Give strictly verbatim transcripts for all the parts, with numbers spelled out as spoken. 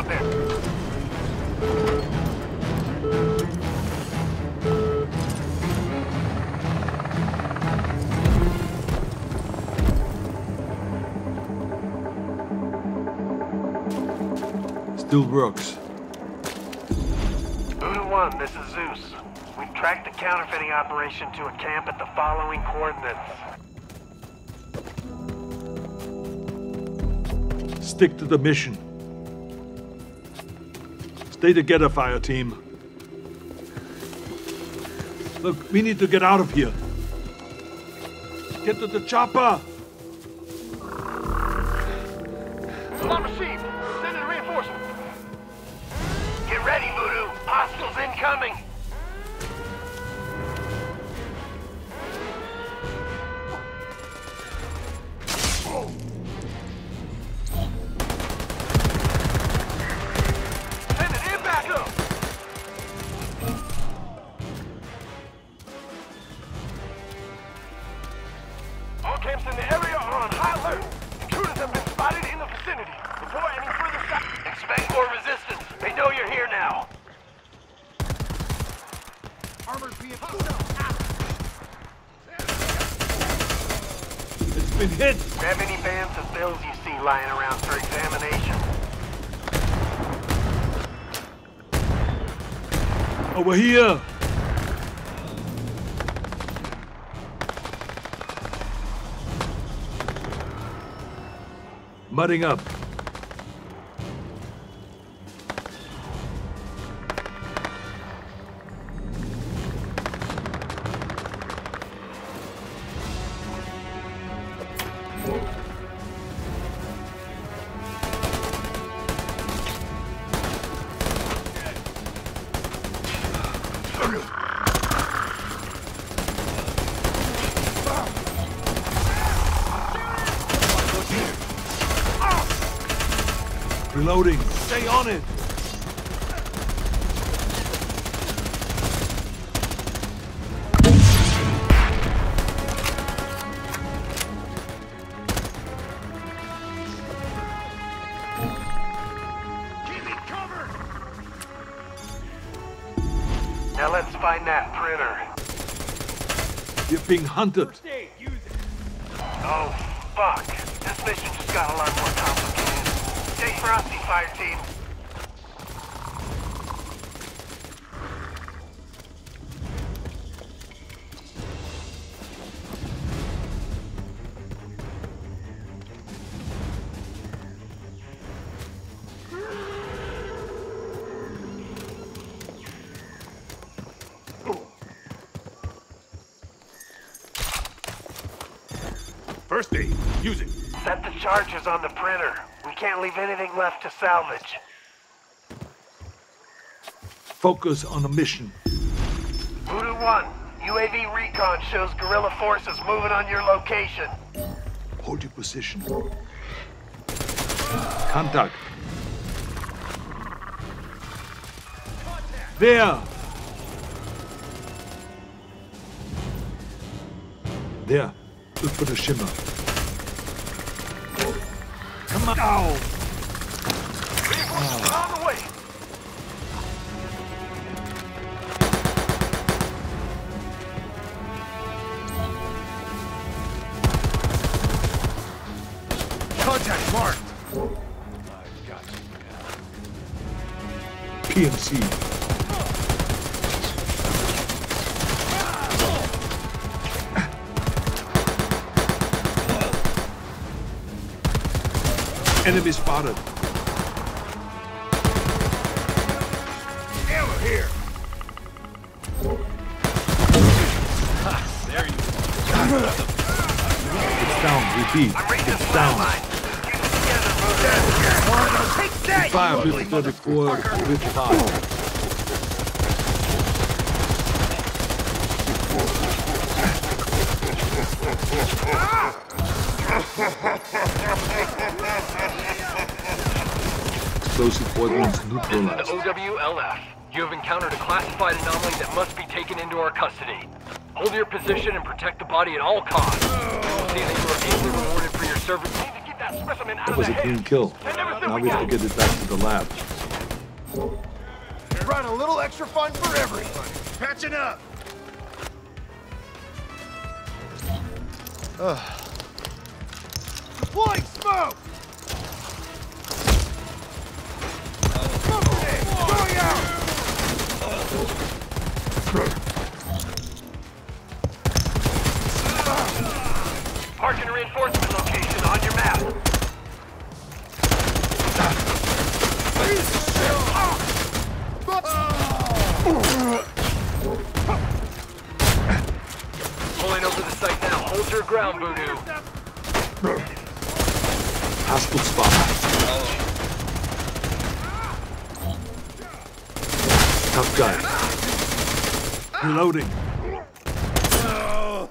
out there. Still works. Voodoo one, this is Zeus. We've tracked the counterfeiting operation to a camp at the following coordinates. Stick to the mission. Stay together, fire team. Look, we need to get out of here. Get to the chopper! Not received. Send in reinforcements. Get ready, Voodoo. Hostiles incoming. Send it in back up. All camps in the area are on high alert. Intruders have been spotted in the vicinity. Before any further stop, expect more resistance. They know you're here now. Armor's being hostile. It's been hit. Grab any bands of bills you see lying around for examination. Over here. Mudding up. Reloading. Stay on it. Keep it covered. Now let's find that printer. You're being hunted. Aid, use it. Oh, fuck. This mission just got a lot more complicated. Stay frosty, fire team. First aid, use it. Set the charges on the printer. We can't leave anything left to salvage. Focus on the mission. Voodoo one, U A V recon shows guerrilla forces moving on your location. Hold your position. Contact. Contact. There! There. Look for the shimmer. Come on! Ow. Reinforcements on the way! Contact marked! I've got you now. P M C. Enemy spotted. Ammo here. There you go. It's down. Repeat. It's down. Take that. Fire with thirty-four with five. Explosive ordnance neutralized. This is O W L F. You have encountered a classified anomaly that must be taken into our custody. Hold your position and protect the body at all costs. We'll see that you are ably rewarded for your service. That was a clean kill. Now we have to get it back to the lab. Right, a little extra fun for everybody. Patching up. Ugh. Deploying smoke. Smoke grenade going out. Marking reinforcement location on your map. Pulling over the site now. Hold your ground, Voodoo. Hostile spot. Oh. Tough guy. Reloading. Oh.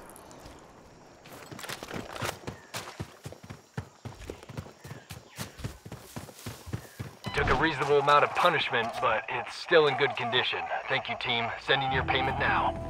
Took a reasonable amount of punishment, but it's still in good condition. Thank you, team. Sending your payment now.